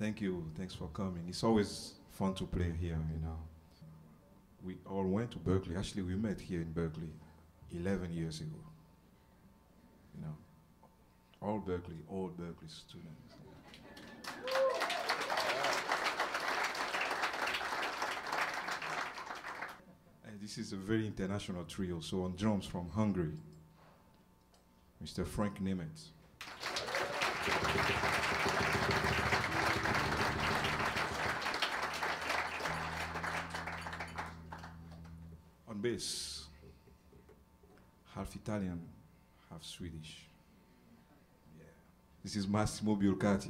Thank you. Thanks for coming. It's always fun to play here, you know. We all went to Berkeley. Actually, we met here in Berkeley 11 years ago. You know, all Berkeley students. And this is a very international trio. So on drums from Hungary, Mr. Ferenc Nemeth. Bass, half Italian, half Swedish. Yeah. This is Massimo Burkati.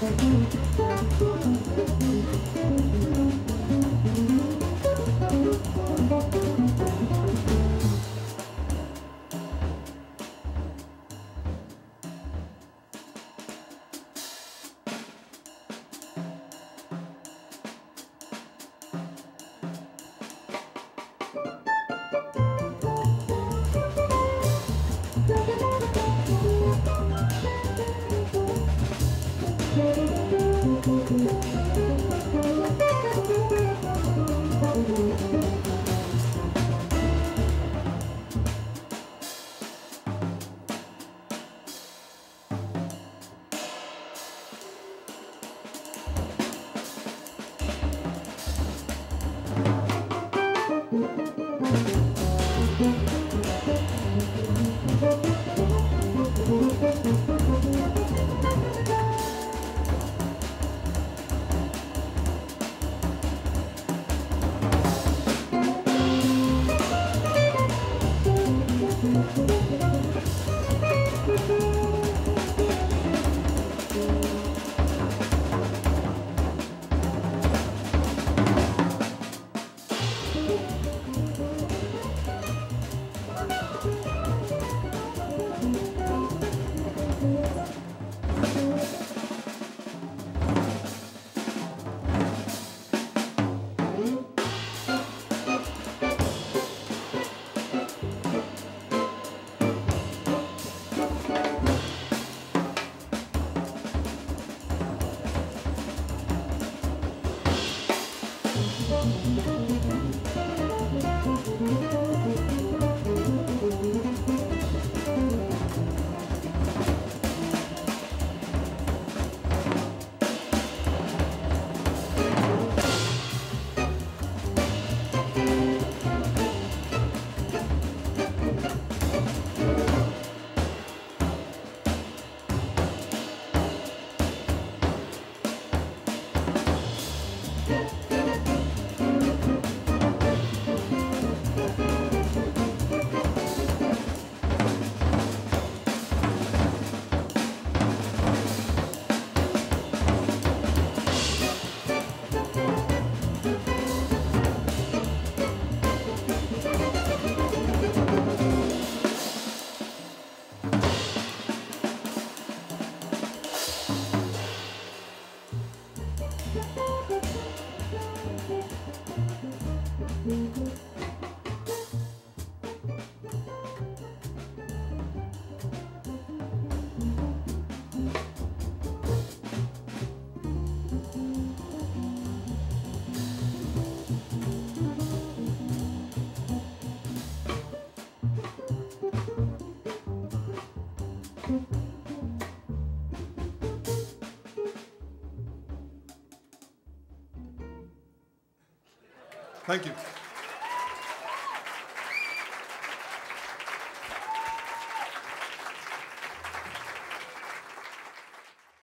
Thank you.